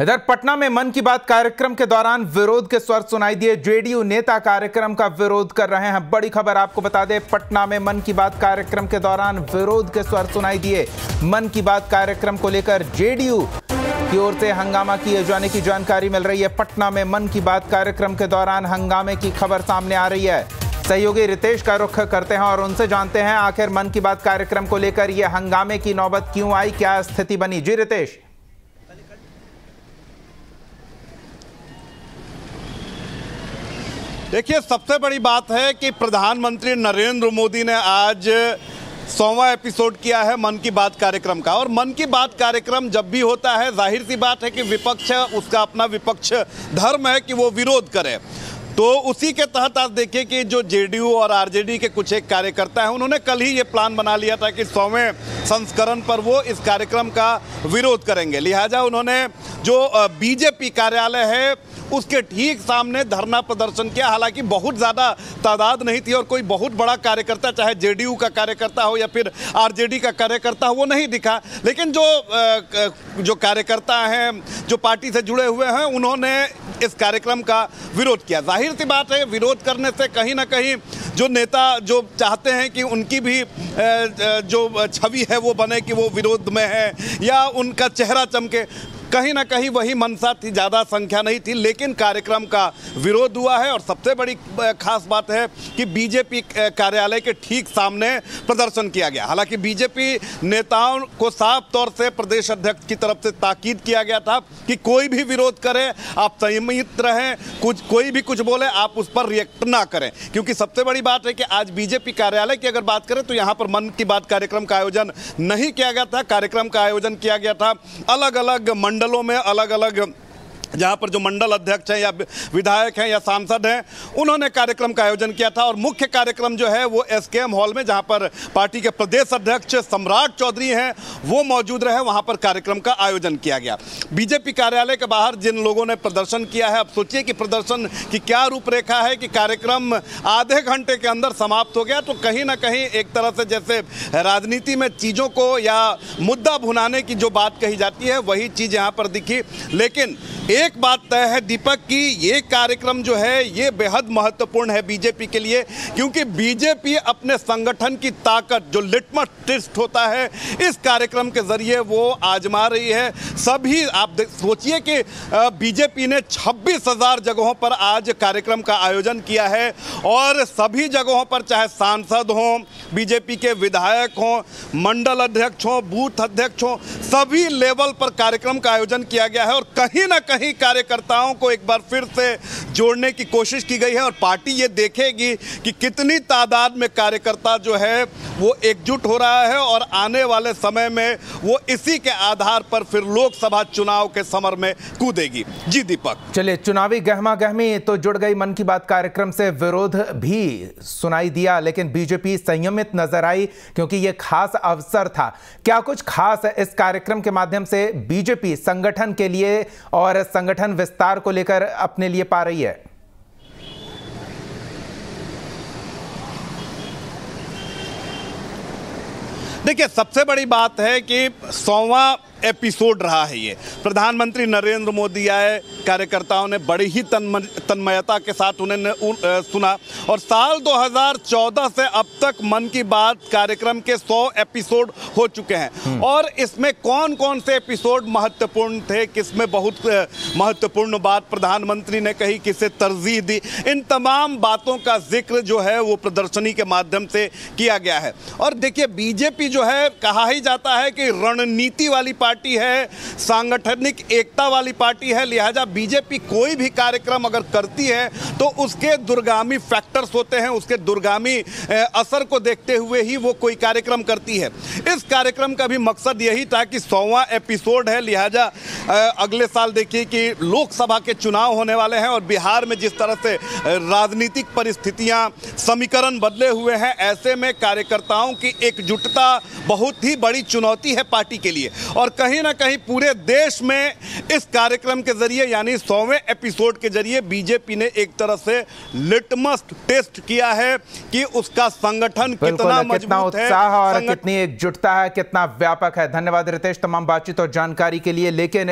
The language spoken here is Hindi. इधर पटना में मन की बात कार्यक्रम के दौरान विरोध के स्वर सुनाई दिए। जेडीयू नेता कार्यक्रम का विरोध कर रहे हैं। बड़ी खबर आपको बता दें, पटना में मन की बात कार्यक्रम के दौरान विरोध के स्वर सुनाई दिए। मन की बात कार्यक्रम को लेकर जेडीयू की ओर से हंगामा किए जाने की जानकारी मिल रही है। पटना में मन की बात कार्यक्रम के दौरान हंगामे की खबर सामने आ रही है। सहयोगी रितेश का रुख करते हैं और उनसे जानते हैं आखिर मन की बात कार्यक्रम को लेकर यह हंगामे की नौबत क्यों आई, क्या स्थिति बनी। जी रितेश। देखिए, सबसे बड़ी बात है कि प्रधानमंत्री नरेंद्र मोदी ने आज 100वां एपिसोड किया है मन की बात कार्यक्रम का। और मन की बात कार्यक्रम जब भी होता है, जाहिर सी बात है कि विपक्ष है, उसका अपना विपक्ष धर्म है कि वो विरोध करे। तो उसी के तहत आज देखिए कि जो जेडीयू और आरजेडी के कुछ एक कार्यकर्ता हैं, उन्होंने कल ही ये प्लान बना लिया था कि 100वें संस्करण पर वो इस कार्यक्रम का विरोध करेंगे। लिहाजा उन्होंने जो बीजेपी कार्यालय है उसके ठीक सामने धरना प्रदर्शन किया। हालांकि बहुत ज़्यादा तादाद नहीं थी और कोई बहुत बड़ा कार्यकर्ता, चाहे जेडीयू का कार्यकर्ता हो या फिर आरजेडी का कार्यकर्ता हो, वो नहीं दिखा। लेकिन जो कार्यकर्ता हैं, जो पार्टी से जुड़े हुए हैं, उन्होंने इस कार्यक्रम का विरोध किया। जाहिर सी बात है, विरोध करने से कहीं ना कहीं जो नेता जो चाहते हैं कि उनकी भी जो छवि है वो बने कि वो विरोध में है या उनका चेहरा चमके, कहीं ना कहीं वही मनसा थी। ज़्यादा संख्या नहीं थी लेकिन कार्यक्रम का विरोध हुआ है। और सबसे बड़ी खास बात है कि बीजेपी कार्यालय के ठीक सामने प्रदर्शन किया गया। हालांकि बीजेपी नेताओं को साफ तौर से प्रदेश अध्यक्ष की तरफ से ताकीद किया गया था कि कोई भी विरोध करे आप संयमित रहें, कोई भी कुछ बोले आप उस पर रिएक्ट ना करें। क्योंकि सबसे बड़ी बात है कि आज बीजेपी कार्यालय की अगर बात करें तो यहाँ पर मन की बात कार्यक्रम का आयोजन नहीं किया गया था। कार्यक्रम का आयोजन किया गया था अलग अलग मंडलों में, अलग अलग जहाँ पर जो मंडल अध्यक्ष हैं या विधायक हैं या सांसद हैं, उन्होंने कार्यक्रम का आयोजन किया था। और मुख्य कार्यक्रम जो है वो SKM हॉल में, जहाँ पर पार्टी के प्रदेश अध्यक्ष सम्राट चौधरी हैं वो मौजूद रहे, वहाँ पर कार्यक्रम का आयोजन किया गया। बीजेपी कार्यालय के बाहर जिन लोगों ने प्रदर्शन किया है, अब सोचिए कि प्रदर्शन की क्या रूपरेखा है कि कार्यक्रम आधे घंटे के अंदर समाप्त हो गया। तो कहीं ना कहीं एक तरह से जैसे राजनीति में चीज़ों को या मुद्दा भुनाने की जो बात कही जाती है, वही चीज़ यहाँ पर दिखी। लेकिन एक बात तय है दीपक की, ये कार्यक्रम जो है ये बेहद महत्वपूर्ण है बीजेपी के लिए, क्योंकि बीजेपी अपने संगठन की ताकत, जो लिटमस टेस्ट होता है, इस कार्यक्रम के जरिए वो आजमा रही है। सभी आप सोचिए कि बीजेपी ने 26,000 जगहों पर आज कार्यक्रम का आयोजन किया है और सभी जगहों पर, चाहे सांसद हों, बीजेपी के विधायक हों, मंडल अध्यक्ष हों, बूथ अध्यक्ष हों, सभी लेवल पर कार्यक्रम का आयोजन किया गया है। और कहीं ना कहीं कार्यकर्ताओं को एक बार फिर से जोड़ने की कोशिश की गई है। और पार्टी ये देखेगी कि कितनी तादाद में कार्यकर्ता जो है वो एकजुट हो रहा है और आने वाले समय में वो इसी के आधार पर फिर लोकसभा चुनाव के समर में कूदेगी। जी दीपक। चलिए, चुनावी गहमा गहमी तो जुड़ गई, मन की बात कार्यक्रम से विरोध भी सुनाई दिया, लेकिन बीजेपी संयमित नजर आई क्योंकि यह खास अवसर था। क्या कुछ खास इस कार्यक्रम के माध्यम से बीजेपी संगठन के लिए और संगठन विस्तार को लेकर अपने लिए पा रही है? देखिए, सबसे बड़ी बात है कि 100वां एपिसोड रहा है ये। प्रधानमंत्री नरेंद्र मोदी आए, कार्यकर्ताओं ने बड़ी ही तन्मयता के साथ उन्हें सुना। और साल 2014 से अब तक मन की बात कार्यक्रम के 100 एपिसोड हो चुके हैं। और इसमें कौन कौन से एपिसोड महत्वपूर्ण थे, किसमें बहुत महत्वपूर्ण बात प्रधानमंत्री ने कही, किसे तरजीह दी, इन तमाम बातों का जिक्र जो है वो प्रदर्शनी के माध्यम से किया गया है। और देखिए, बीजेपी जो है, कहा ही जाता है कि रणनीति वाली पार्टी है, सांगठनिक एकता वाली पार्टी है। लिहाजा बीजेपी कोई भी कार्यक्रम अगर करती है तो उसके दूरगामी फैक्टर्स होते हैं, उसके दूरगामी असर को देखते हुए ही वो कोई कार्यक्रम करती है। इस कार्यक्रम का भी मकसद यही था कि 100वां एपिसोड है, लिहाजा अगले साल देखिए कि लोकसभा के चुनाव होने वाले हैं। और बिहार में जिस तरह से राजनीतिक परिस्थितियां, समीकरण बदले हुए हैं, ऐसे में कार्यकर्ताओं की एकजुटता बहुत ही बड़ी चुनौती है पार्टी के लिए। और कहीं ना कहीं पूरे देश में इस कार्यक्रम के जरिए, यानी 100वें एपिसोड के जरिए, बीजेपी ने एक तरह से लिटमस टेस्ट किया है कि उसका संगठन कितना मजबूत है और कितनी एकजुटता है, कितना व्यापक है। धन्यवाद रितेश तमाम बातचीत और जानकारी के लिए। लेकिन